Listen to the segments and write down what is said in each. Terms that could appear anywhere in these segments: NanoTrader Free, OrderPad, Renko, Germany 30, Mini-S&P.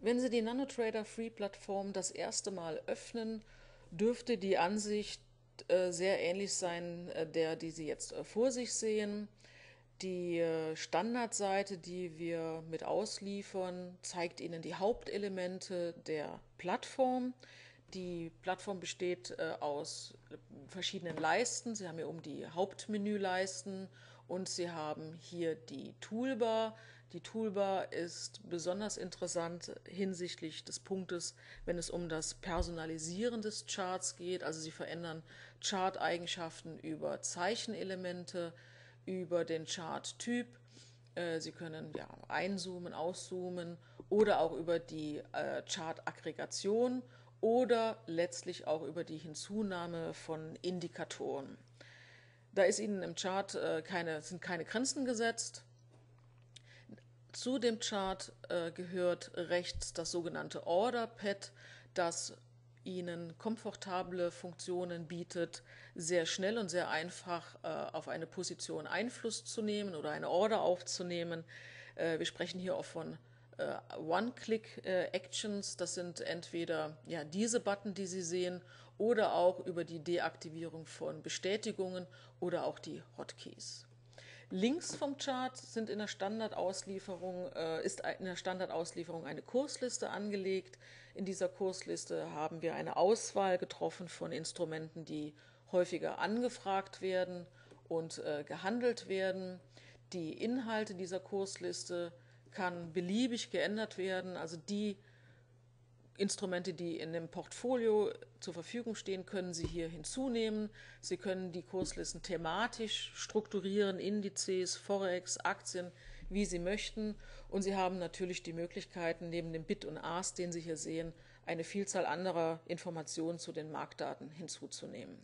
Wenn Sie die NanoTrader Free Plattform das erste Mal öffnen, dürfte die Ansicht sehr ähnlich sein, die Sie jetzt vor sich sehen. Die Standardseite, die wir mit ausliefern, zeigt Ihnen die Hauptelemente der Plattform. Die Plattform besteht aus verschiedenen Leisten. Sie haben hier oben die Hauptmenüleisten und Sie haben hier die Toolbar. Die Toolbar ist besonders interessant hinsichtlich des Punktes, wenn es um das Personalisieren des Charts geht. Also Sie verändern Chart-Eigenschaften über Zeichenelemente, über den Chart-Typ. Sie können ja einzoomen, auszoomen oder auch über die Chart-Aggregation oder letztlich auch über die Hinzunahme von Indikatoren. Da ist Ihnen im Chart sind keine Grenzen gesetzt. Zu dem Chart gehört rechts das sogenannte OrderPad, das Ihnen komfortable Funktionen bietet, sehr schnell und sehr einfach auf eine Position Einfluss zu nehmen oder eine Order aufzunehmen. Wir sprechen hier auch von One-Click-Actions, das sind entweder ja, diese Button, die Sie sehen, oder auch über die Deaktivierung von Bestätigungen oder auch die Hotkeys. Links vom Chart sind in der Standardauslieferung, eine Kursliste angelegt. In dieser Kursliste haben wir eine Auswahl getroffen von Instrumenten, die häufiger angefragt werden und gehandelt werden. Die Inhalte dieser Kursliste kann beliebig geändert werden. Also die Instrumente, die in dem Portfolio zur Verfügung stehen, können Sie hier hinzunehmen. Sie können die Kurslisten thematisch strukturieren, Indizes, Forex, Aktien, wie Sie möchten. Und Sie haben natürlich die Möglichkeiten, neben dem Bid und Ask, den Sie hier sehen, eine Vielzahl anderer Informationen zu den Marktdaten hinzuzunehmen.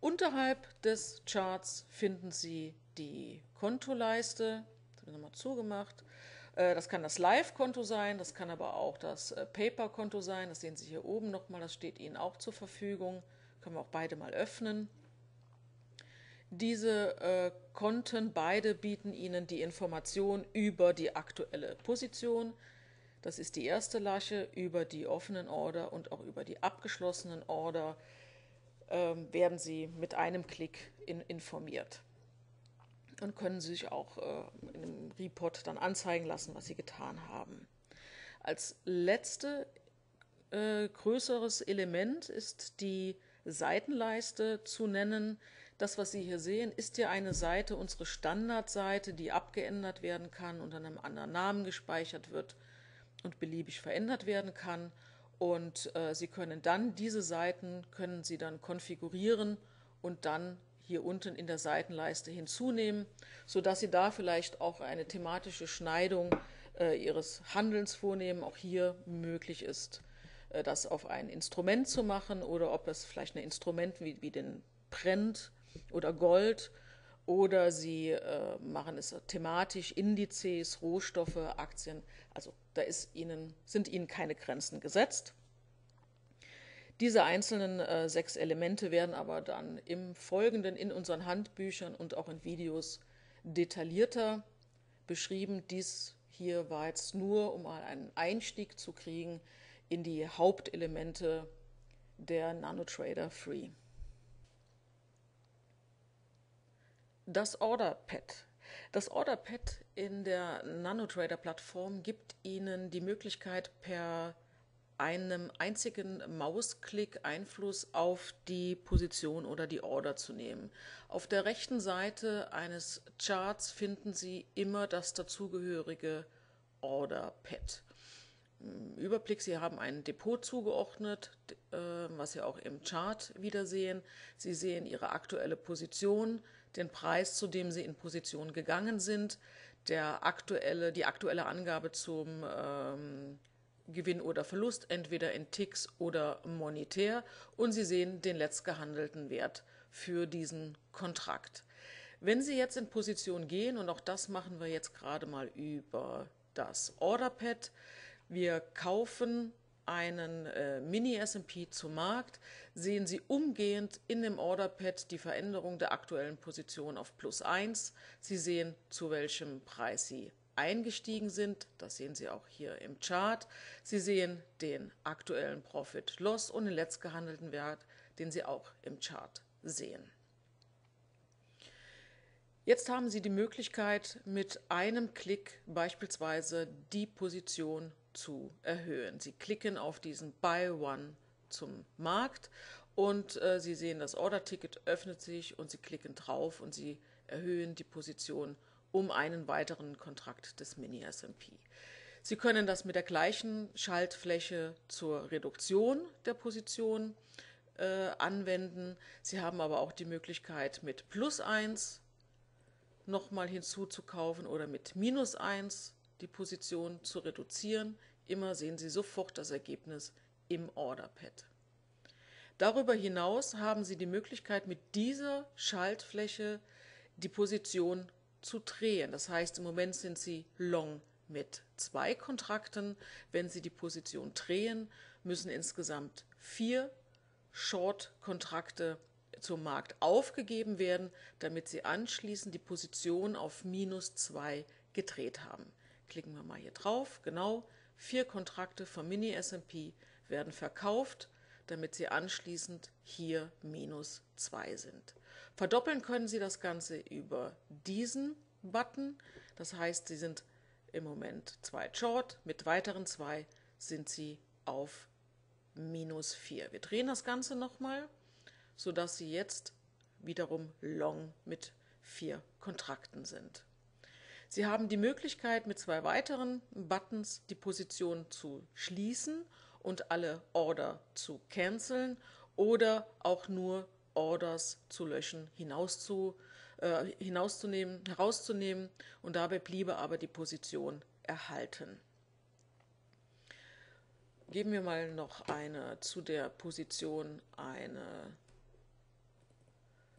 Unterhalb des Charts finden Sie die Kontoleiste. Nochmal zugemacht. Das kann das Live-Konto sein, das kann aber auch das Paper-Konto sein. Das sehen Sie hier oben nochmal, das steht Ihnen auch zur Verfügung. Können wir auch beide mal öffnen. Diese Konten, beide bieten Ihnen die Information über die aktuelle Position. Das ist die erste Lasche, über die offenen Order und auch über die abgeschlossenen Order werden Sie mit einem Klick informiert. Und können Sie sich auch in einem Report dann anzeigen lassen, was Sie getan haben. Als letztes größeres Element ist die Seitenleiste zu nennen. Das, was Sie hier sehen, ist ja eine Seite, unsere Standardseite, die abgeändert werden kann, unter einem anderen Namen gespeichert wird und beliebig verändert werden kann. Und Sie können dann diese Seiten konfigurieren und dann hier unten in der Seitenleiste hinzunehmen, sodass Sie da vielleicht auch eine thematische Schneidung Ihres Handelns vornehmen. Auch hier möglich ist, das auf ein Instrument zu machen oder ob das vielleicht ein Instrument wie den Brent oder Gold oder Sie machen es thematisch, Indizes, Rohstoffe, Aktien. Also da sind Ihnen keine Grenzen gesetzt. Diese einzelnen 6 Elemente werden aber dann im Folgenden in unseren Handbüchern und auch in Videos detaillierter beschrieben. Dies hier war jetzt nur, um einen Einstieg zu kriegen in die Hauptelemente der NanoTrader Free. Das OrderPad. Das OrderPad in der NanoTrader-Plattform gibt Ihnen die Möglichkeit, per einem einzigen Mausklick Einfluss auf die Position oder die Order zu nehmen. Auf der rechten Seite eines Charts finden Sie immer das dazugehörige Order-Pad. Im Überblick, Sie haben ein Depot zugeordnet, was Sie auch im Chart wiedersehen. Sie sehen Ihre aktuelle Position, den Preis, zu dem Sie in Position gegangen sind, die aktuelle Angabe zum Gewinn oder Verlust, entweder in Ticks oder monetär, und Sie sehen den letztgehandelten Wert für diesen Kontrakt. Wenn Sie jetzt in Position gehen, und auch das machen wir jetzt gerade mal über das OrderPad, wir kaufen einen Mini-S&P zum Markt, sehen Sie umgehend in dem OrderPad die Veränderung der aktuellen Position auf +1. Sie sehen, zu welchem Preis Sie eingestiegen sind. Das sehen Sie auch hier im Chart. Sie sehen den aktuellen Profit-Loss und den letztgehandelten Wert, den Sie auch im Chart sehen. Jetzt haben Sie die Möglichkeit, mit einem Klick beispielsweise die Position zu erhöhen. Sie klicken auf diesen Buy One zum Markt und Sie sehen, das Order-Ticket öffnet sich und Sie klicken drauf und Sie erhöhen die Position um einen weiteren Kontrakt des Mini-S&P. Sie können das mit der gleichen Schaltfläche zur Reduktion der Position anwenden. Sie haben aber auch die Möglichkeit, mit +1 nochmal hinzuzukaufen oder mit -1 die Position zu reduzieren. Immer sehen Sie sofort das Ergebnis im OrderPad. Darüber hinaus haben Sie die Möglichkeit, mit dieser Schaltfläche die Position zu drehen. Das heißt, im Moment sind Sie long mit 2 Kontrakten. Wenn Sie die Position drehen, müssen insgesamt 4 Short-Kontrakte zum Markt aufgegeben werden, damit Sie anschließend die Position auf -2 gedreht haben. Klicken wir mal hier drauf. Genau, 4 Kontrakte vom Mini-S&P werden verkauft, damit Sie anschließend hier -2 sind. Verdoppeln können Sie das Ganze über diesen Button. Das heißt, Sie sind im Moment 2 Short, mit weiteren 2 sind Sie auf -4. Wir drehen das Ganze nochmal, sodass Sie jetzt wiederum long mit 4 Kontrakten sind. Sie haben die Möglichkeit, mit 2 weiteren Buttons die Position zu schließen und alle Order zu canceln oder auch nur Orders zu löschen, herauszunehmen, und dabei bliebe aber die Position erhalten. Geben wir mal noch eine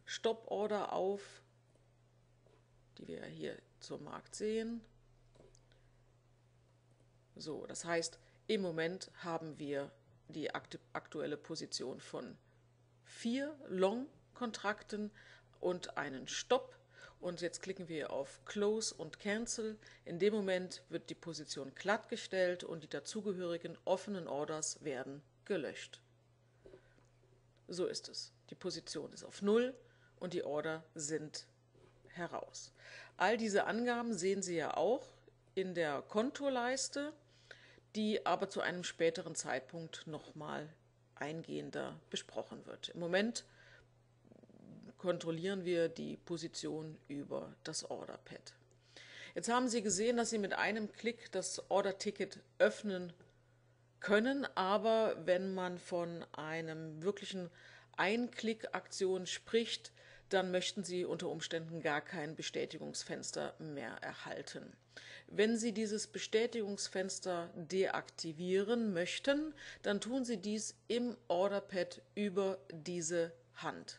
Stop-Order auf, die wir hier zum Markt sehen. So, das heißt, im Moment haben wir die aktuelle Position von 4 Long-Kontrakten und einen Stopp. Und jetzt klicken wir auf Close und Cancel. In dem Moment wird die Position glattgestellt und die dazugehörigen offenen Orders werden gelöscht. So ist es. Die Position ist auf 0 und die Order sind heraus. All diese Angaben sehen Sie ja auch in der Kontoleiste, die aber zu einem späteren Zeitpunkt nochmal eingehender besprochen wird. Im Moment kontrollieren wir die Position über das OrderPad. Jetzt haben Sie gesehen, dass Sie mit einem Klick das Order-Ticket öffnen können, aber wenn man von einem wirklichen Ein-Klick-Aktion spricht, dann möchten Sie unter Umständen gar kein Bestätigungsfenster mehr erhalten. Wenn Sie dieses Bestätigungsfenster deaktivieren möchten, dann tun Sie dies im OrderPad über diese Hand.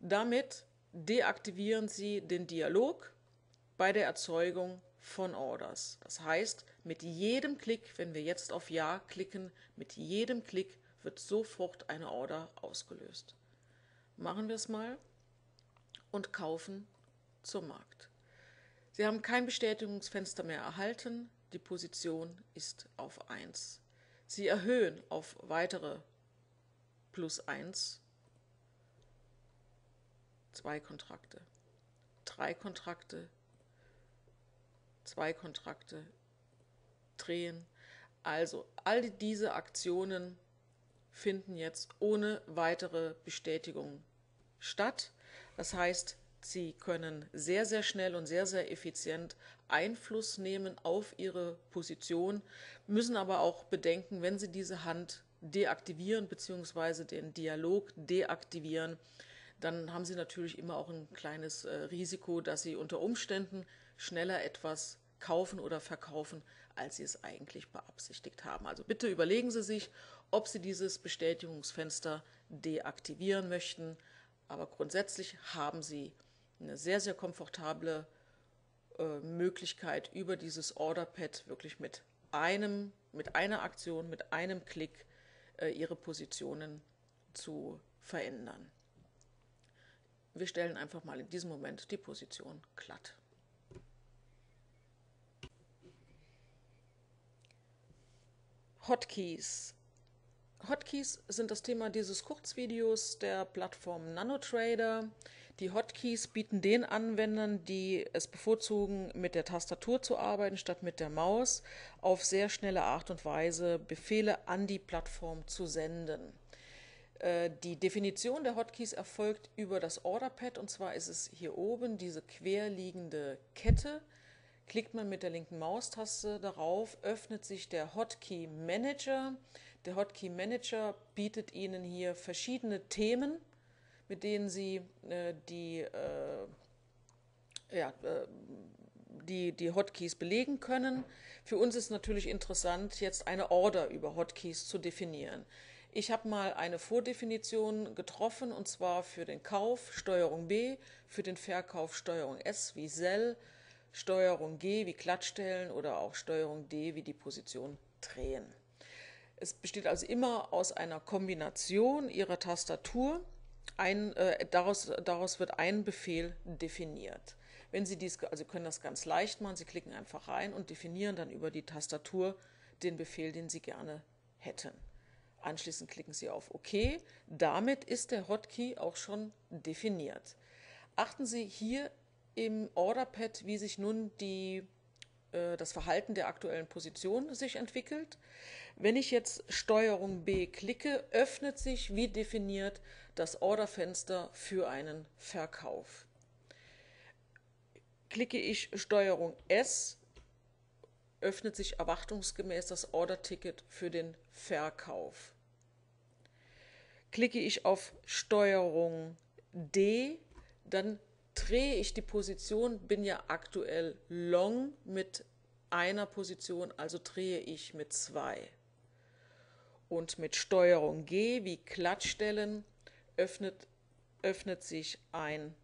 Damit deaktivieren Sie den Dialog bei der Erzeugung von Orders. Das heißt, mit jedem Klick, wenn wir jetzt auf Ja klicken, mit jedem Klick wird sofort eine Order ausgelöst. Machen wir es mal und kaufen zum Markt. Sie haben kein Bestätigungsfenster mehr erhalten, die Position ist auf 1. Sie erhöhen auf weitere +1, 2 Kontrakte, 3 Kontrakte, 2 Kontrakte, drehen. Also all diese Aktionen finden jetzt ohne weitere Bestätigung statt. Das heißt, Sie können sehr, sehr schnell und sehr, sehr effizient Einfluss nehmen auf Ihre Position, müssen aber auch bedenken, wenn Sie diese Hand deaktivieren bzw. den Dialog deaktivieren, dann haben Sie natürlich immer auch ein kleines Risiko, dass Sie unter Umständen schneller etwas kaufen oder verkaufen, als Sie es eigentlich beabsichtigt haben. Also bitte überlegen Sie sich, ob Sie dieses Bestätigungsfenster deaktivieren möchten. Aber grundsätzlich haben Sie eine sehr, sehr komfortable Möglichkeit, über dieses OrderPad wirklich mit einer Aktion, mit einem Klick Ihre Positionen zu verändern. Wir stellen einfach mal in diesem Moment die Position glatt. Hotkeys. Hotkeys sind das Thema dieses Kurzvideos der Plattform NanoTrader. Die Hotkeys bieten den Anwendern, die es bevorzugen, mit der Tastatur zu arbeiten statt mit der Maus, auf sehr schnelle Art und Weise Befehle an die Plattform zu senden. Die Definition der Hotkeys erfolgt über das OrderPad, und zwar ist es hier oben diese querliegende Kette. Klickt man mit der linken Maustaste darauf, öffnet sich der Hotkey Manager. Der Hotkey Manager bietet Ihnen hier verschiedene Themen, mit denen Sie die Hotkeys belegen können. Für uns ist natürlich interessant, jetzt eine Order über Hotkeys zu definieren. Ich habe mal eine Vordefinition getroffen, und zwar für den Kauf Steuerung B, für den Verkauf Steuerung S wie Sell, Steuerung G wie Glattstellen oder auch Steuerung D wie die Position drehen. Es besteht also immer aus einer Kombination Ihrer Tastatur. Daraus wird ein Befehl definiert. Wenn Sie können das ganz leicht machen. Sie klicken einfach rein und definieren dann über die Tastatur den Befehl, den Sie gerne hätten. Anschließend klicken Sie auf OK. Damit ist der Hotkey auch schon definiert. Achten Sie hier im OrderPad, wie sich nun das Verhalten der aktuellen Position sich entwickelt. Wenn ich jetzt Steuerung B klicke, öffnet sich, wie definiert, das Orderfenster für einen Verkauf. Klicke ich Steuerung S, öffnet sich erwartungsgemäß das Order-Ticket für den Verkauf. Klicke ich auf Steuerung D, dann drehe ich die Position, bin ja aktuell long mit einer Position, also drehe ich mit 2. Und mit Steuerung G wie Glattstellen öffnet sich ein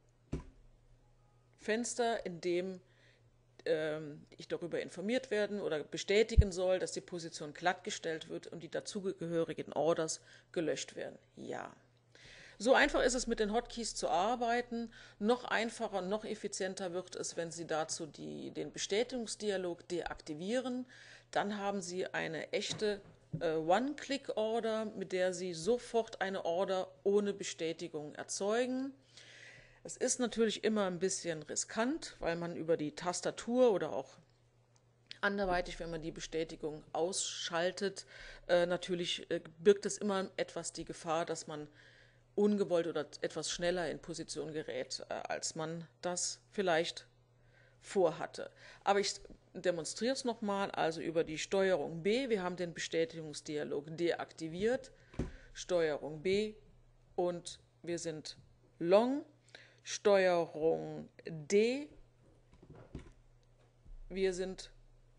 Fenster, in dem ich darüber informiert werden oder bestätigen soll, dass die Position glattgestellt wird und die dazugehörigen Orders gelöscht werden. Ja. So einfach ist es, mit den Hotkeys zu arbeiten. Noch einfacher, noch effizienter wird es, wenn Sie dazu den Bestätigungsdialog deaktivieren. Dann haben Sie eine echte One-Click-Order, mit der Sie sofort eine Order ohne Bestätigung erzeugen. Es ist natürlich immer ein bisschen riskant, weil man über die Tastatur oder auch anderweitig, wenn man die Bestätigung ausschaltet, natürlich birgt es immer etwas die Gefahr, dass man ungewollt oder etwas schneller in Position gerät, als man das vielleicht vorhatte. Aber ich demonstriere es nochmal, also über die Steuerung B, wir haben den Bestätigungsdialog deaktiviert, Steuerung B und wir sind long, Steuerung D, wir sind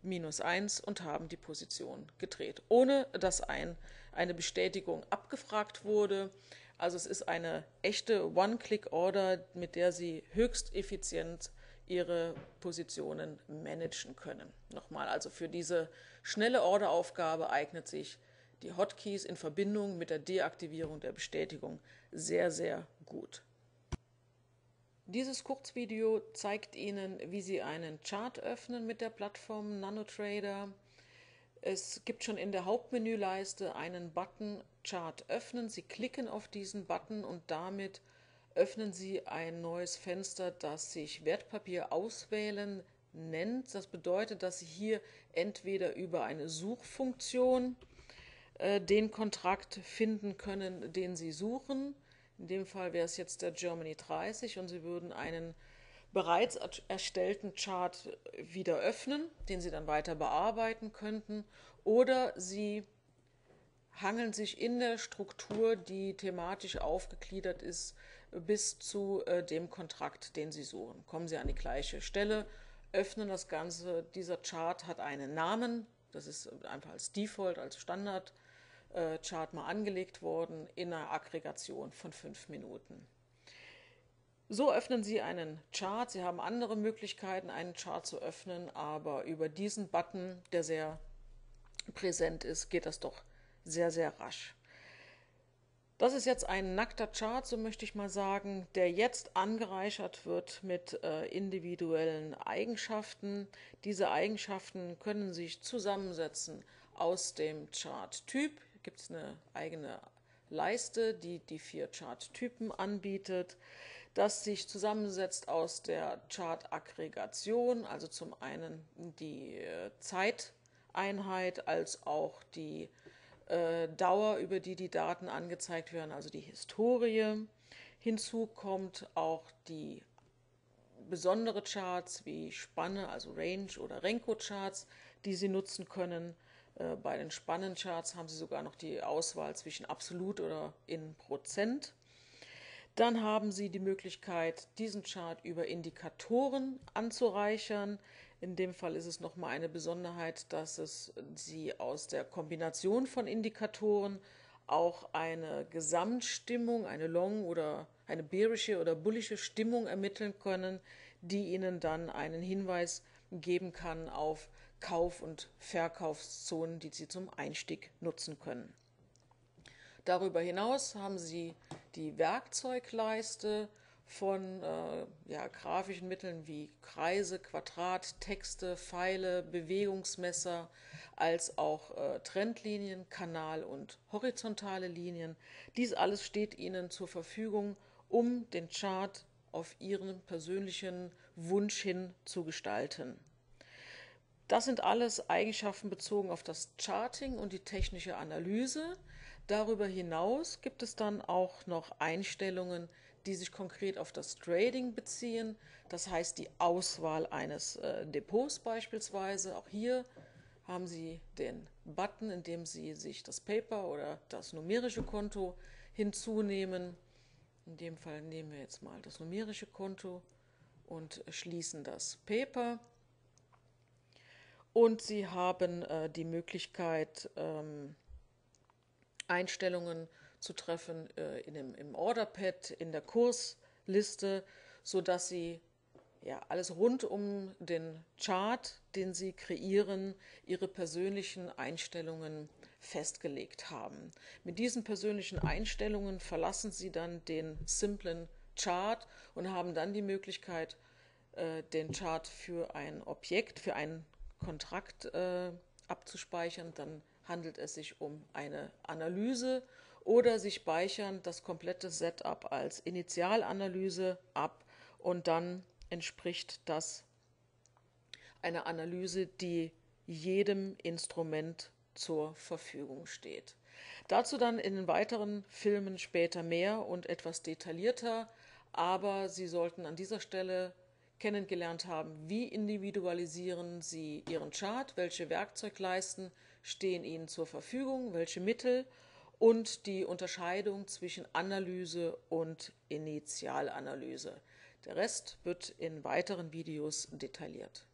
-1 und haben die Position gedreht, ohne dass eine Bestätigung abgefragt wurde. Also es ist eine echte One-Click-Order, mit der Sie höchst effizient Ihre Positionen managen können. Nochmal, also für diese schnelle Orderaufgabe eignet sich die Hotkeys in Verbindung mit der Deaktivierung der Bestätigung sehr, sehr gut. Dieses Kurzvideo zeigt Ihnen, wie Sie einen Chart öffnen mit der Plattform NanoTrader. Es gibt schon in der Hauptmenüleiste einen Button Chart öffnen. Sie klicken auf diesen Button und damit öffnen Sie ein neues Fenster, das sich Wertpapier auswählen nennt. Das bedeutet, dass Sie hier entweder über eine Suchfunktion den Kontrakt finden können, den Sie suchen. In dem Fall wäre es jetzt der Germany 30 und Sie würden einen bereits erstellten Chart wieder öffnen, den Sie dann weiter bearbeiten könnten, oder Sie hangeln sich in der Struktur, die thematisch aufgegliedert ist, bis zu dem Kontrakt, den Sie suchen. Kommen Sie an die gleiche Stelle, öffnen das Ganze. Dieser Chart hat einen Namen, das ist einfach als Default, als Standard Chart mal angelegt worden, in einer Aggregation von 5 Minuten. So öffnen Sie einen Chart. Sie haben andere Möglichkeiten, einen Chart zu öffnen, aber über diesen Button, der sehr präsent ist, geht das doch sehr, sehr rasch. Das ist jetzt ein nackter Chart, so möchte ich mal sagen, der jetzt angereichert wird mit individuellen Eigenschaften. Diese Eigenschaften können sich zusammensetzen Aus dem Chart-Typ gibt es eine eigene Leiste, die die 4 Chart-Typen anbietet, das sich zusammensetzt aus der Chart-Aggregation, also zum einen die Zeiteinheit als auch die Dauer, über die die Daten angezeigt werden, also die Historie. Hinzu kommt auch die besondere Charts wie Spanne, also Range oder Renko-Charts, die Sie nutzen können. Bei den Spannenscharts haben Sie sogar noch die Auswahl zwischen absolut oder in Prozent. Dann haben Sie die Möglichkeit, diesen Chart über Indikatoren anzureichern. In dem Fall ist es nochmal eine Besonderheit, dass Sie aus der Kombination von Indikatoren auch eine Gesamtstimmung, eine Long- oder eine bearische oder bullische Stimmung ermitteln können, die Ihnen dann einen Hinweis geben kann auf Kauf- und Verkaufszonen, die Sie zum Einstieg nutzen können. Darüber hinaus haben Sie die Werkzeugleiste von grafischen Mitteln wie Kreise, Quadrat, Texte, Pfeile, Bewegungsmesser, als auch Trendlinien, Kanal- und horizontale Linien. Dies alles steht Ihnen zur Verfügung, um den Chart auf Ihren persönlichen Wunsch hin zu gestalten. Das sind alles Eigenschaften bezogen auf das Charting und die technische Analyse. Darüber hinaus gibt es dann auch noch Einstellungen, die sich konkret auf das Trading beziehen. Das heißt, die Auswahl eines Depots beispielsweise. Auch hier haben Sie den Button, in dem Sie sich das Paper oder das numerische Konto hinzunehmen. In dem Fall nehmen wir jetzt mal das numerische Konto und schließen das Paper. Und Sie haben die Möglichkeit, Einstellungen zu treffen im OrderPad, in der Kursliste, sodass Sie alles rund um den Chart, den Sie kreieren, Ihre persönlichen Einstellungen festgelegt haben. Mit diesen persönlichen Einstellungen verlassen Sie dann den simplen Chart und haben dann die Möglichkeit, den Chart für ein Objekt, für einen Kontrakt abzuspeichern, dann handelt es sich um eine Analyse, oder Sie speichern das komplette Setup als Initialanalyse ab und dann entspricht das einer Analyse, die jedem Instrument zur Verfügung steht. Dazu dann in den weiteren Filmen später mehr und etwas detaillierter, aber Sie sollten an dieser Stelle kennengelernt haben, wie individualisieren Sie Ihren Chart, welche Werkzeugleisten stehen Ihnen zur Verfügung, welche Mittel und die Unterscheidung zwischen Analyse und Initialanalyse. Der Rest wird in weiteren Videos detailliert.